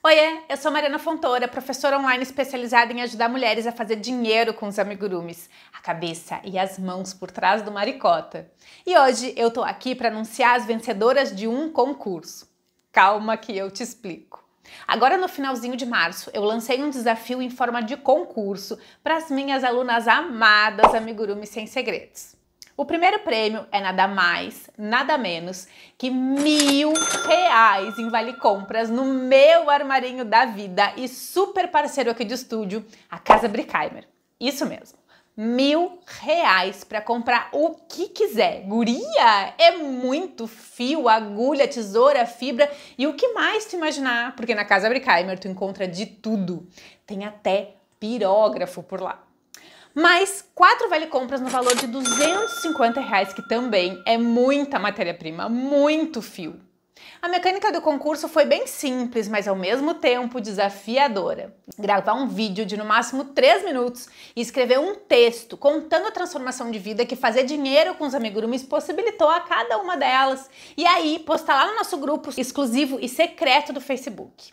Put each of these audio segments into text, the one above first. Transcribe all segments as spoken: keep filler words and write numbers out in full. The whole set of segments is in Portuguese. Oiê, eu sou Mariana Fontoura, professora online especializada em ajudar mulheres a fazer dinheiro com os amigurumis, a cabeça e as mãos por trás do Maricota. E hoje eu tô aqui para anunciar as vencedoras de um concurso. Calma que eu te explico. Agora no finalzinho de março eu lancei um desafio em forma de concurso para as minhas alunas amadas Amigurumis Sem Segredos. O primeiro prêmio é nada mais, nada menos que mil reais em vale compras no meu armarinho da vida e super parceiro aqui de estúdio, a Casa Brueckheimer. Isso mesmo, mil reais para comprar o que quiser. Guria, é muito fio, agulha, tesoura, fibra e o que mais tu imaginar, porque na Casa Brueckheimer tu encontra de tudo. Tem até pirógrafo por lá. Mais quatro vale compras no valor de duzentos e cinquenta reais, que também é muita matéria-prima, muito fio. A mecânica do concurso foi bem simples, mas ao mesmo tempo desafiadora. Gravar um vídeo de no máximo três minutos e escrever um texto contando a transformação de vida que fazer dinheiro com os amigurumis possibilitou a cada uma delas. E aí postar lá no nosso grupo exclusivo e secreto do Facebook.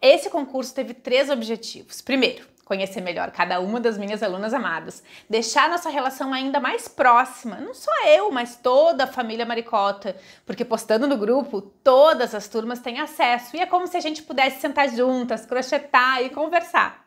Esse concurso teve três objetivos. Primeiro, conhecer melhor cada uma das minhas alunas amadas, deixar nossa relação ainda mais próxima, não só eu, mas toda a família Maricota, porque postando no grupo, todas as turmas têm acesso e é como se a gente pudesse sentar juntas, crochetar e conversar.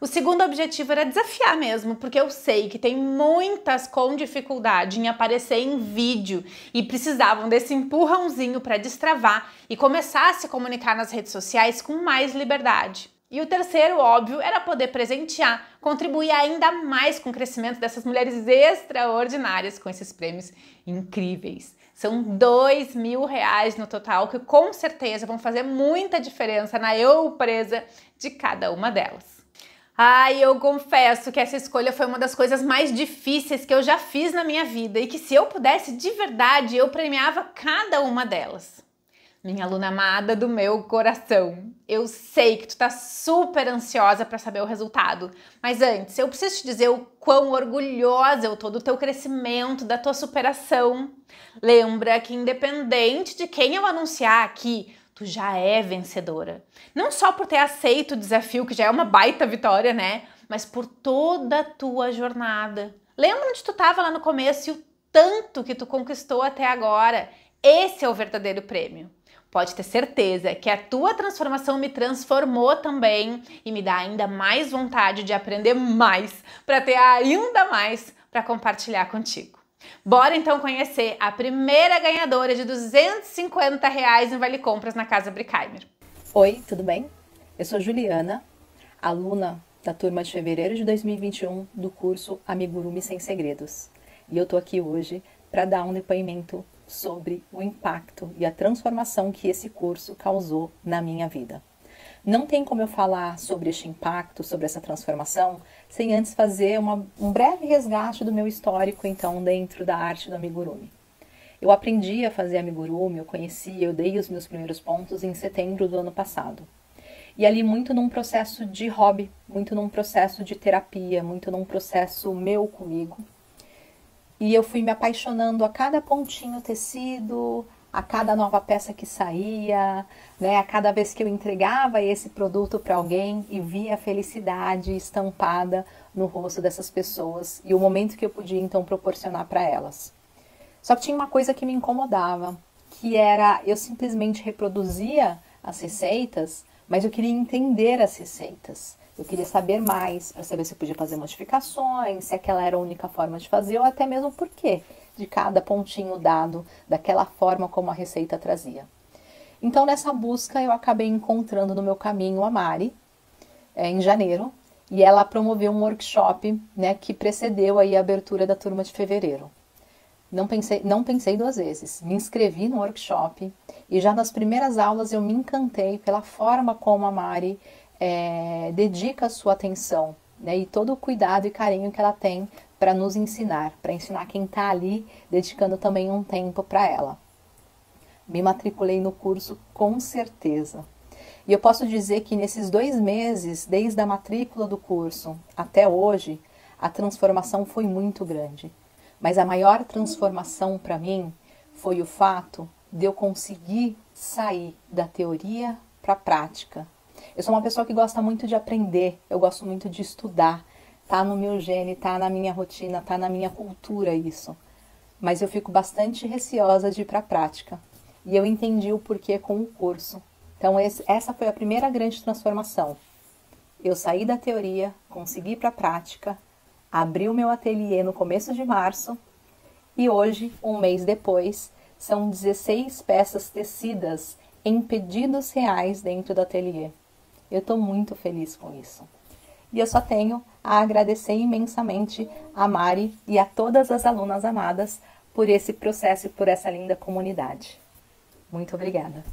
O segundo objetivo era desafiar mesmo, porque eu sei que tem muitas com dificuldade em aparecer em vídeo e precisavam desse empurrãozinho para destravar e começar a se comunicar nas redes sociais com mais liberdade. E o terceiro, óbvio, era poder presentear, contribuir ainda mais com o crescimento dessas mulheres extraordinárias com esses prêmios incríveis. São dois mil reais no total que com certeza vão fazer muita diferença na empresa de cada uma delas. Ai, eu confesso que essa escolha foi uma das coisas mais difíceis que eu já fiz na minha vida e que se eu pudesse de verdade eu premiava cada uma delas. Minha aluna amada do meu coração, eu sei que tu tá super ansiosa para saber o resultado, mas antes eu preciso te dizer o quão orgulhosa eu tô do teu crescimento, da tua superação. Lembra que independente de quem eu anunciar aqui, tu já é vencedora. Não só por ter aceito o desafio, que já é uma baita vitória, né? Mas por toda a tua jornada. Lembra onde tu tava lá no começo e o tanto que tu conquistou até agora? Esse é o verdadeiro prêmio. Pode ter certeza que a tua transformação me transformou também e me dá ainda mais vontade de aprender mais, para ter ainda mais para compartilhar contigo. Bora então conhecer a primeira ganhadora de duzentos e cinquenta reais em vale compras na Casa Brueckheimer. Oi, tudo bem? Eu sou Juliana, aluna da turma de fevereiro de dois mil e vinte e um do curso Amigurumis Sem Segredos. E eu tô aqui hoje para dar um depoimento sobre o impacto e a transformação que esse curso causou na minha vida. Não tem como eu falar sobre este impacto, sobre essa transformação, sem antes fazer uma, um breve resgate do meu histórico, então, dentro da arte do amigurumi. Eu aprendi a fazer amigurumi, eu conheci, eu dei os meus primeiros pontos em setembro do ano passado. E ali muito num processo de hobby, muito num processo de terapia, muito num processo meu comigo. E eu fui me apaixonando a cada pontinho tecido, a cada nova peça que saía, né? A cada vez que eu entregava esse produto para alguém e via a felicidade estampada no rosto dessas pessoas e o momento que eu podia então proporcionar para elas. Só que tinha uma coisa que me incomodava, que era eu simplesmente reproduzia as receitas, mas eu queria entender as receitas. Eu queria saber mais, para saber se eu podia fazer modificações, se aquela era a única forma de fazer, ou até mesmo o porquê de cada pontinho dado, daquela forma como a receita trazia. Então, nessa busca, eu acabei encontrando no meu caminho a Mari, é, em janeiro, e ela promoveu um workshop, né, que precedeu aí a abertura da turma de fevereiro. Não pensei, não pensei duas vezes, me inscrevi no workshop, e já nas primeiras aulas eu me encantei pela forma como a Mari É, dedica a sua atenção, né, e todo o cuidado e carinho que ela tem para nos ensinar, para ensinar quem está ali, dedicando também um tempo para ela. Me matriculei no curso com certeza. E eu posso dizer que nesses dois meses, desde a matrícula do curso até hoje, a transformação foi muito grande. Mas a maior transformação para mim foi o fato de eu conseguir sair da teoria para a prática. Eu sou uma pessoa que gosta muito de aprender, eu gosto muito de estudar. Tá no meu gene, tá na minha rotina, tá na minha cultura isso. Mas eu fico bastante receosa de ir para a prática. E eu entendi o porquê com o curso. Então esse, essa foi a primeira grande transformação. Eu saí da teoria, consegui ir para a prática, abri o meu ateliê no começo de março e hoje, um mês depois, são dezesseis peças tecidas em pedidos reais dentro do ateliê. Eu estou muito feliz com isso. E eu só tenho a agradecer imensamente a Mari e a todas as alunas amadas por esse processo e por essa linda comunidade. Muito obrigada.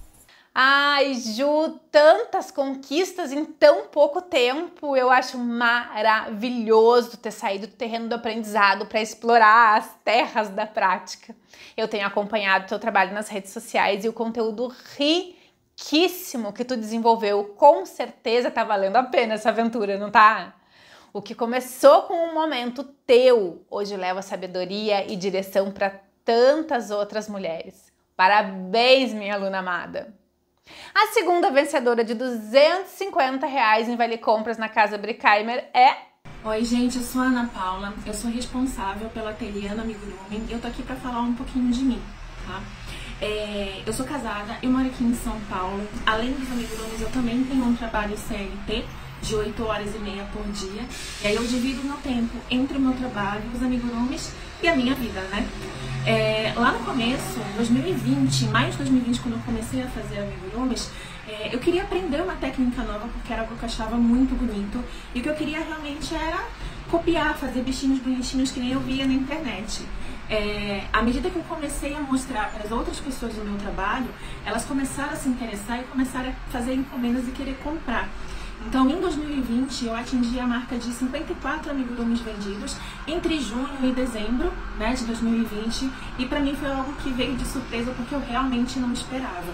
Ai, Ju, tantas conquistas em tão pouco tempo. Eu acho maravilhoso ter saído do terreno do aprendizado para explorar as terras da prática. Eu tenho acompanhado o teu trabalho nas redes sociais e o conteúdo riquíssimo que tu desenvolveu. Com certeza tá valendo a pena essa aventura, não tá? O que começou com um momento teu, hoje leva sabedoria e direção para tantas outras mulheres. Parabéns, minha aluna amada! A segunda vencedora de duzentos e cinquenta reais em Vale Compras na Casa Brueckheimer é... Oi, gente, eu sou a Ana Paula, eu sou responsável pela Ateliê do Amigurumi e eu tô aqui pra falar um pouquinho de mim, tá? É, eu sou casada, eu moro aqui em São Paulo, além dos Amigurumis eu também tenho um trabalho C L T de oito horas e meia por dia e aí eu divido meu tempo entre o meu trabalho, os Amigurumis e a minha vida, né? É, lá no começo, dois mil e vinte, mais de dois mil e vinte, quando eu comecei a fazer amigurumis, é, eu queria aprender uma técnica nova porque era algo que eu achava muito bonito e o que eu queria realmente era copiar, fazer bichinhos bonitinhos que nem eu via na internet. É, à medida que eu comecei a mostrar para as outras pessoas do meu trabalho, elas começaram a se interessar e começaram a fazer encomendas e querer comprar. Então, em dois mil e vinte, eu atingi a marca de cinquenta e quatro amigurumis vendidos entre junho e dezembro, né, de dois mil e vinte, e para mim foi algo que veio de surpresa porque eu realmente não esperava.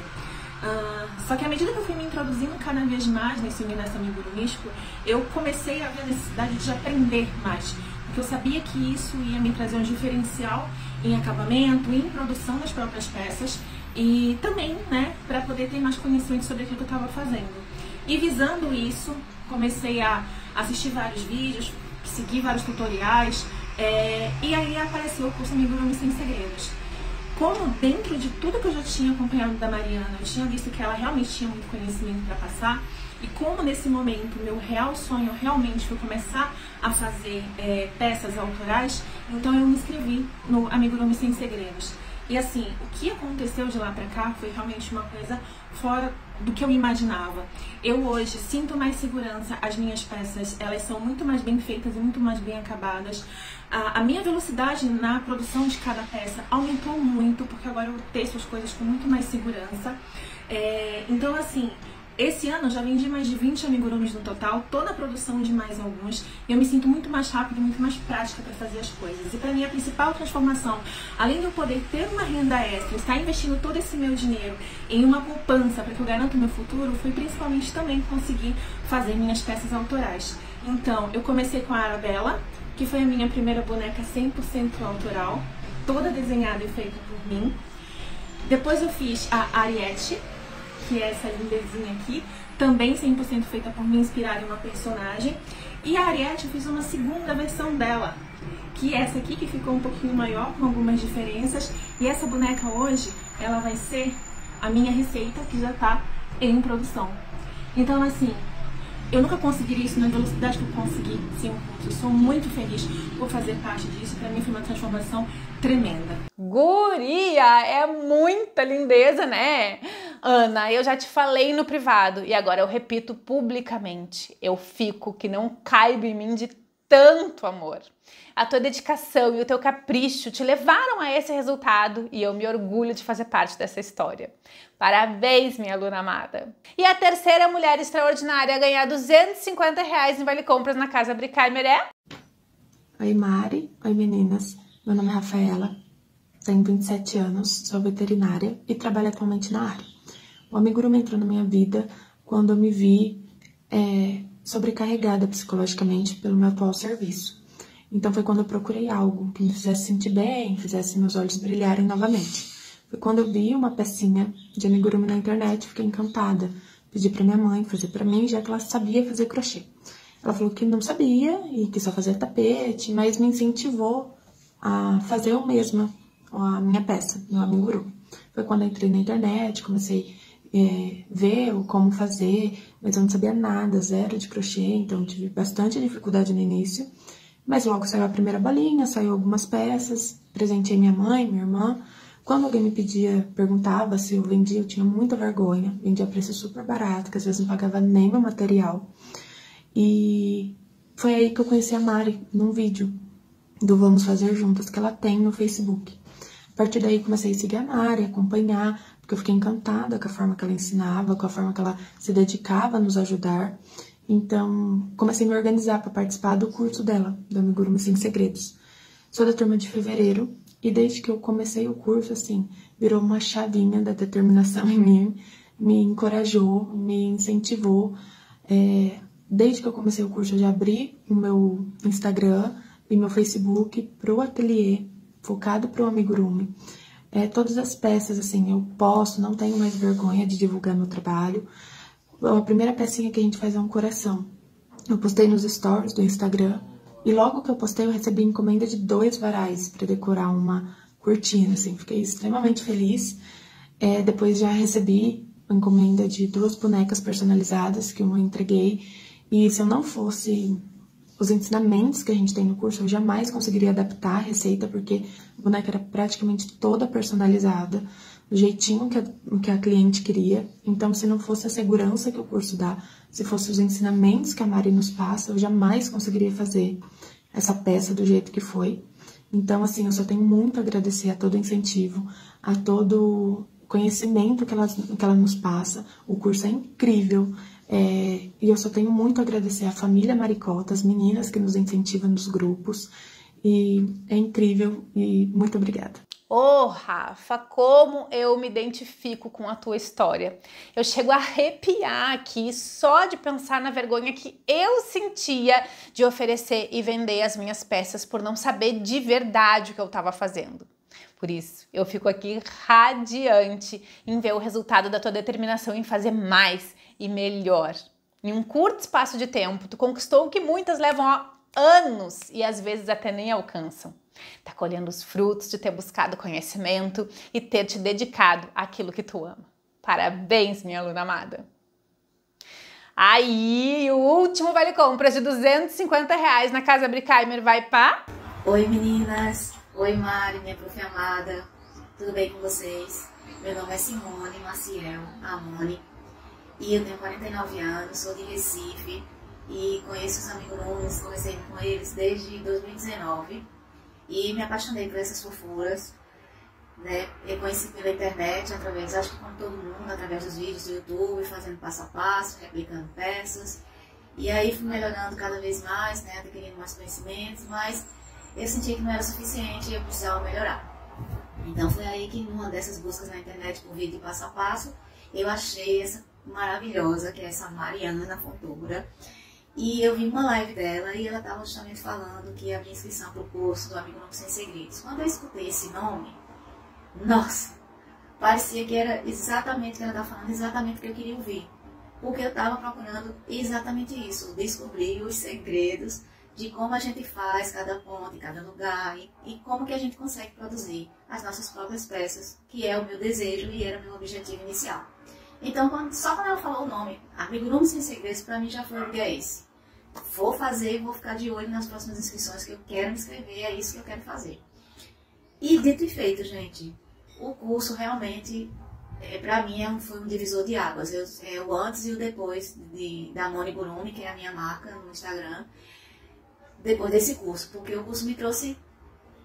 Uh, só que à medida que eu fui me introduzindo cada vez mais nesse universo amigurunístico, eu comecei a ver a necessidade de aprender mais, porque eu sabia que isso ia me trazer um diferencial em acabamento, em produção das próprias peças e também, né, para poder ter mais conhecimento sobre aquilo que eu estava fazendo. E visando isso, comecei a assistir vários vídeos, seguir vários tutoriais, é, e aí apareceu o curso Amigurumis Sem Segredos. Como dentro de tudo que eu já tinha acompanhado da Mariana, eu tinha visto que ela realmente tinha muito conhecimento para passar, e como nesse momento meu real sonho realmente foi começar a fazer é, peças autorais, então eu me inscrevi no Amigurumis Sem Segredos. E assim, o que aconteceu de lá pra cá foi realmente uma coisa fora do que eu imaginava. Eu hoje sinto mais segurança, as minhas peças, elas são muito mais bem feitas e muito mais bem acabadas. A, a minha velocidade na produção de cada peça aumentou muito, porque agora eu teço as coisas com muito mais segurança. É, então assim, esse ano eu já vendi mais de vinte amigurumis no total, toda a produção de mais alguns, e eu me sinto muito mais rápida e muito mais prática para fazer as coisas. E para mim a principal transformação, além de eu poder ter uma renda extra, estar investindo todo esse meu dinheiro em uma poupança para que eu garanta o meu futuro, foi principalmente também conseguir fazer minhas peças autorais. Então, eu comecei com a Arabella, que foi a minha primeira boneca cem por cento autoral, toda desenhada e feita por mim. Depois eu fiz a Ariete, que é essa lindezinha aqui, também cem por cento feita por mim, inspirada em uma personagem. E a Ariete, eu fiz uma segunda versão dela, que é essa aqui, que ficou um pouquinho maior, com algumas diferenças. E essa boneca hoje, ela vai ser a minha receita, que já tá em produção. Então, assim, eu nunca conseguiria isso na velocidade que eu consegui, sim, eu sou muito feliz por fazer parte disso, pra mim foi uma transformação tremenda. Guria, é muita lindeza, né? Ana, eu já te falei no privado e agora eu repito publicamente, eu fico que não caiba em mim de tanto amor. A tua dedicação e o teu capricho te levaram a esse resultado e eu me orgulho de fazer parte dessa história. Parabéns, minha aluna amada! E a terceira mulher extraordinária a ganhar duzentos e cinquenta reais em Vale Compras na Casa Brueckheimer é... Oi, Mari. Oi, meninas. Meu nome é Rafaela, tenho vinte e sete anos, sou veterinária e trabalho atualmente na área. O amigurumi entrou na minha vida quando eu me vi é, sobrecarregada psicologicamente pelo meu atual serviço. Então foi quando eu procurei algo que me fizesse sentir bem, fizesse meus olhos brilharem novamente. Foi quando eu vi uma pecinha de amigurumi na internet, fiquei encantada. pedi pra minha mãe fazer pra mim, já que ela sabia fazer crochê. Ela falou que não sabia e que só fazia tapete, mas me incentivou a fazer eu mesma a minha peça, meu amigurumi. Foi quando eu entrei na internet, comecei a é, ver como fazer, mas eu não sabia nada, zero de crochê, então tive bastante dificuldade no início. Mas logo saiu a primeira bolinha, saiu algumas peças, presenteei minha mãe, minha irmã. Quando alguém me pedia, perguntava se eu vendia, eu tinha muita vergonha. Vendia a preço super barato, que às vezes não pagava nem meu material. E foi aí que eu conheci a Mari, num vídeo do Vamos Fazer Juntas, que ela tem no Facebook. A partir daí comecei a seguir a Mari, acompanhar, porque eu fiquei encantada com a forma que ela ensinava, com a forma que ela se dedicava a nos ajudar. Então, comecei a me organizar para participar do curso dela, do Amigurumis Sem Segredos. Sou da turma de fevereiro, e desde que eu comecei o curso, assim, virou uma chavinha da determinação em mim, me encorajou, me incentivou. É, desde que eu comecei o curso, eu já abri o meu Instagram e meu Facebook pro ateliê, focado pro amigurumi. É, todas as peças, assim, eu posso, não tenho mais vergonha de divulgar meu trabalho. A primeira pecinha que a gente faz é um coração. Eu postei nos stories do Instagram e logo que eu postei eu recebi encomenda de dois varais para decorar uma cortina, assim, fiquei extremamente feliz. É, depois já recebi encomenda de duas bonecas personalizadas que eu entreguei e se eu não fosse os ensinamentos que a gente tem no curso eu jamais conseguiria adaptar a receita porque a boneca era praticamente toda personalizada. Do jeitinho que a, que a cliente queria. Então, se não fosse a segurança que o curso dá, se fossem os ensinamentos que a Mari nos passa, eu jamais conseguiria fazer essa peça do jeito que foi. Então, assim, eu só tenho muito a agradecer a todo o incentivo, a todo o conhecimento que ela, que ela nos passa. O curso é incrível. É, e eu só tenho muito a agradecer a família Maricota, as meninas que nos incentivam nos grupos. E é incrível e muito obrigada. Ô, Rafa, como eu me identifico com a tua história. Eu chego a arrepiar aqui só de pensar na vergonha que eu sentia de oferecer e vender as minhas peças por não saber de verdade o que eu estava fazendo. Por isso, eu fico aqui radiante em ver o resultado da tua determinação em fazer mais e melhor. Em um curto espaço de tempo, tu conquistou o que muitas levam a anos e às vezes até nem alcançam. Tá colhendo os frutos de ter buscado conhecimento e ter te dedicado àquilo que tu ama. Parabéns, minha aluna amada! Aí, o último vale compras de duzentos e cinquenta reais na Casa Brueckheimer vai pra... Oi, meninas! Oi, Mari, minha prof amada! Tudo bem com vocês? Meu nome é Simone Maciel Amoni e eu tenho quarenta e nove anos, sou de Recife e conheço os amigurumis, comecei com eles desde dois mil e dezenove. E me apaixonei por essas fofuras, né? Eu conheci pela internet, através, acho que como todo mundo, através dos vídeos do YouTube, fazendo passo a passo, replicando peças. E aí fui melhorando cada vez mais, né? Adquirindo mais conhecimentos, mas eu sentia que não era suficiente e eu precisava melhorar. Então foi aí que, numa dessas buscas na internet por vídeo passo a passo, eu achei essa maravilhosa, que é essa Mariana Fontoura. E eu vi uma live dela e ela estava justamente falando que havia inscrição para o curso do Amigurumis Sem Segredos. Quando eu escutei esse nome, nossa, parecia que era exatamente o que ela estava falando, exatamente o que eu queria ouvir. Porque eu estava procurando exatamente isso, descobrir os segredos de como a gente faz cada ponto em cada lugar e, e como que a gente consegue produzir as nossas próprias peças, que é o meu desejo e era o meu objetivo inicial. Então, quando, só quando ela falou o nome, Amigurumis Sem Segredos, para mim já foi o que é esse. Vou fazer e vou ficar de olho nas próximas inscrições que eu quero me inscrever, é isso que eu quero fazer. E dito e feito, gente, o curso realmente, é, para mim, é um, foi um divisor de águas. Eu, é o antes e o depois de, da Moni Gurumi, que é a minha marca no Instagram, depois desse curso, porque o curso me trouxe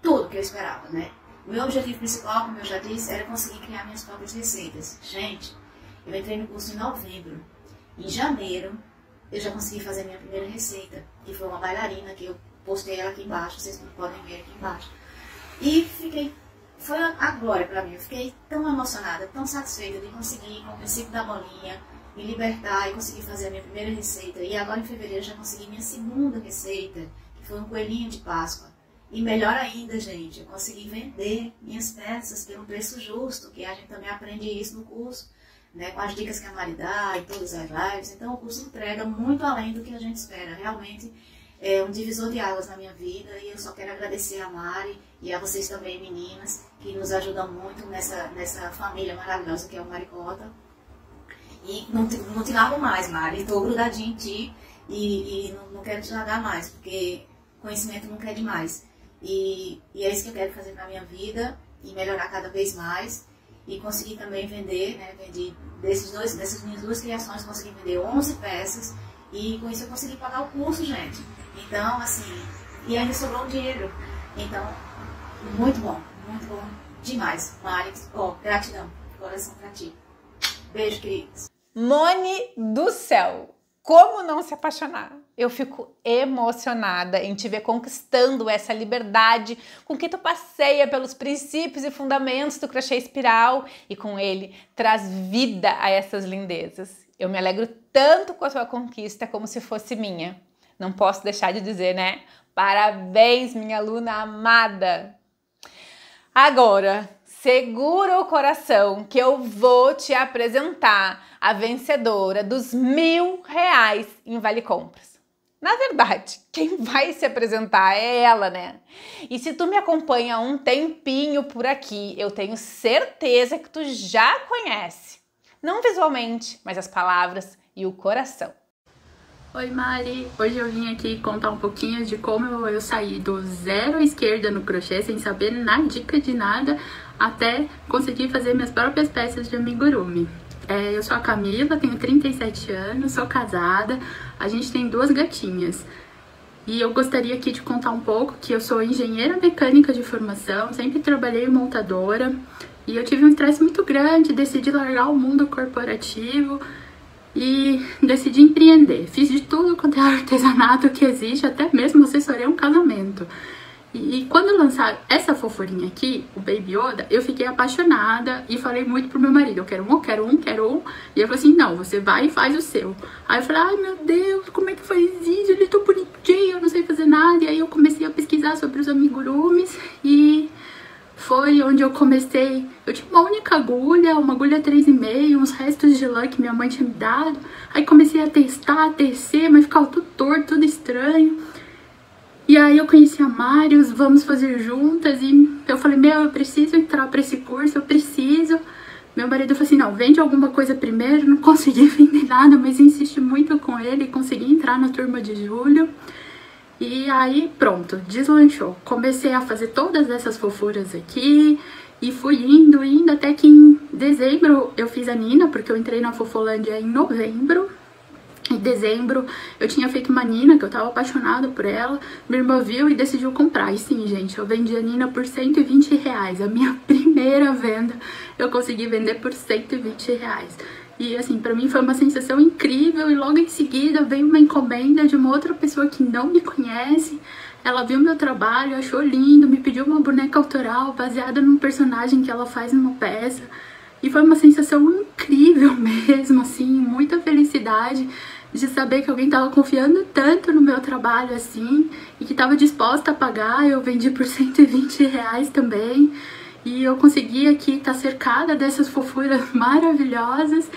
tudo que eu esperava, né? O meu objetivo principal, como eu já disse, era conseguir criar minhas próprias receitas. Gente, eu entrei no curso em novembro. Em janeiro, eu já consegui fazer minha primeira receita, que foi uma bailarina, que eu postei ela aqui embaixo, vocês podem ver aqui embaixo. E fiquei, foi a glória pra mim, eu fiquei tão emocionada, tão satisfeita de conseguir, com o princípio da bolinha, me libertar e conseguir fazer a minha primeira receita. E agora em fevereiro, eu já consegui minha segunda receita, que foi um coelhinho de Páscoa. E melhor ainda, gente, eu consegui vender minhas peças pelo preço justo, que a gente também aprende isso no curso. né, com as dicas que a Mari dá em todas as lives. Então o curso entrega muito além do que a gente espera. Realmente é um divisor de águas na minha vida, e eu só quero agradecer a Mari e a vocês também, meninas, que nos ajudam muito nessa, nessa família maravilhosa que é o Maricota. E não te, não te largo mais, Mari, estou grudadinha em ti e, e não, não quero te largar mais, porque conhecimento nunca é demais. E, e é isso que eu quero fazer na minha vida e melhorar cada vez mais. E consegui também vender, né, vendi desses dois, dessas minhas duas criações, consegui vender onze peças, e com isso eu consegui pagar o curso, gente. Então, assim, e ainda sobrou um dinheiro. Então, muito bom, muito bom demais. Mari, ó, gratidão, coração pra ti. Beijo, queridos. Moni do céu, como não se apaixonar? Eu fico emocionada em te ver conquistando essa liberdade com que tu passeia pelos princípios e fundamentos do crochê espiral e com ele traz vida a essas lindezas. Eu me alegro tanto com a tua conquista como se fosse minha. Não posso deixar de dizer, né? Parabéns, minha aluna amada! Agora, segura o coração que eu vou te apresentar a vencedora dos mil reais em Vale Compras. Na verdade, quem vai se apresentar é ela, né? E se tu me acompanha um tempinho por aqui, eu tenho certeza que tu já conhece. Não visualmente, mas as palavras e o coração. Oi, Mari! Hoje eu vim aqui contar um pouquinho de como eu saí do zero à esquerda no crochê, sem saber nada, dica de nada, até conseguir fazer minhas próprias peças de amigurumi. É, eu sou a Camila, tenho trinta e sete anos, sou casada, a gente tem duas gatinhas. E eu gostaria aqui de contar um pouco que eu sou engenheira mecânica de formação, sempre trabalhei montadora, e eu tive um estresse muito grande, decidi largar o mundo corporativo e decidi empreender. Fiz de tudo quanto é artesanato que existe, até mesmo assessorei um casamento. E quando lançaram essa fofurinha aqui, o Baby Oda, eu fiquei apaixonada e falei muito pro meu marido, eu quero um, eu quero um, eu quero um. E ele falou assim, não, você vai e faz o seu. Aí eu falei, ai meu Deus, como é que faz isso? Ele é tão bonitinho, eu não sei fazer nada. E aí eu comecei a pesquisar sobre os amigurumis e foi onde eu comecei. Eu tinha uma única agulha, uma agulha três e meio, uns restos de lã que minha mãe tinha me dado. Aí comecei a testar, a tecer, mas ficava tudo torto, tudo estranho. E aí eu conheci a Mari, os Vamos Fazer Juntas, e eu falei, meu, eu preciso entrar pra esse curso, eu preciso. Meu marido falou assim, não, vende alguma coisa primeiro, não consegui vender nada, mas insisti muito com ele, consegui entrar na turma de julho. E aí pronto, deslanchou. Comecei a fazer todas essas fofuras aqui, e fui indo, indo, até que em dezembro eu fiz a Nina, porque eu entrei na Fofolândia em novembro. Em dezembro, eu tinha feito uma Nina, que eu tava apaixonada por ela. Minha irmã viu e decidiu comprar. E sim, gente, eu vendi a Nina por cento e vinte reais. A minha primeira venda, eu consegui vender por cento e vinte reais. E assim, pra mim foi uma sensação incrível. E logo em seguida, veio uma encomenda de uma outra pessoa que não me conhece. Ela viu meu trabalho, achou lindo, me pediu uma boneca autoral baseada num personagem que ela faz numa peça. E foi uma sensação incrível mesmo, assim, muita felicidade de saber que alguém estava confiando tanto no meu trabalho, assim, e que estava disposta a pagar. Eu vendi por cento e vinte reais também, e eu consegui aqui estar tá cercada dessas fofuras maravilhosas,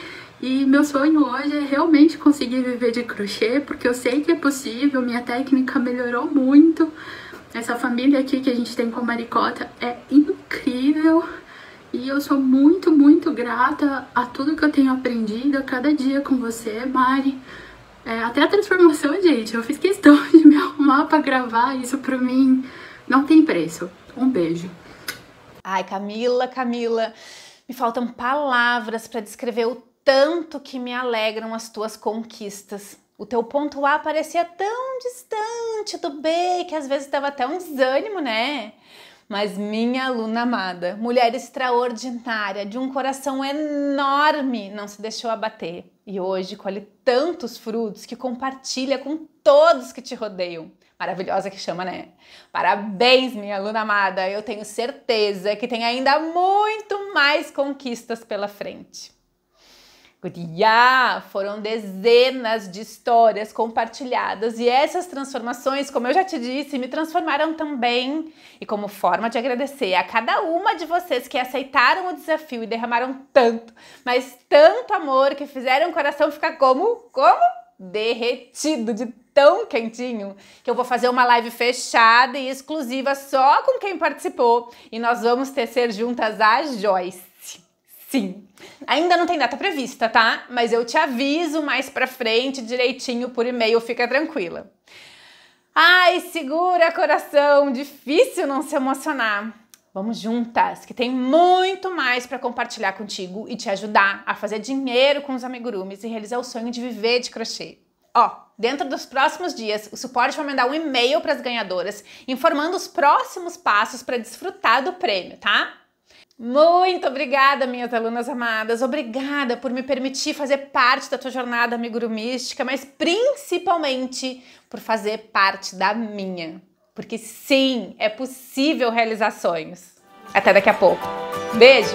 e meu sonho hoje é realmente conseguir viver de crochê, porque eu sei que é possível, minha técnica melhorou muito, essa família aqui que a gente tem com a Maricota é incrível. E eu sou muito, muito grata a tudo que eu tenho aprendido a cada dia com você, Mari. É, até a transformação, gente, eu fiz questão de me arrumar pra gravar isso, pra mim não tem preço. Um beijo. Ai, Camila, Camila, me faltam palavras pra descrever o tanto que me alegram as tuas conquistas. O teu ponto A parecia tão distante do B, que às vezes dava até um desânimo, né? Mas minha aluna amada, mulher extraordinária, de um coração enorme, não se deixou abater. E hoje colhe tantos frutos que compartilha com todos que te rodeiam. Maravilhosa que chama, né? Parabéns, minha aluna amada. Eu tenho certeza que tem ainda muito mais conquistas pela frente. Guria, foram dezenas de histórias compartilhadas e essas transformações, como eu já te disse, me transformaram também. E como forma de agradecer a cada uma de vocês que aceitaram o desafio e derramaram tanto, mas tanto amor que fizeram o coração ficar como, como derretido de tão quentinho, que eu vou fazer uma live fechada e exclusiva só com quem participou e nós vamos tecer juntas a Joyce. Sim, ainda não tem data prevista, tá? Mas eu te aviso mais pra frente direitinho por e-mail, fica tranquila. Ai, segura coração, difícil não se emocionar. Vamos juntas, que tem muito mais pra compartilhar contigo e te ajudar a fazer dinheiro com os amigurumis e realizar o sonho de viver de crochê. Ó, dentro dos próximos dias, o suporte vai mandar um e-mail pras ganhadoras informando os próximos passos pra desfrutar do prêmio, tá? Muito obrigada, minhas alunas amadas, obrigada por me permitir fazer parte da tua jornada amigurumística, mas principalmente por fazer parte da minha, porque sim, é possível realizar sonhos. Até daqui a pouco. Beijo!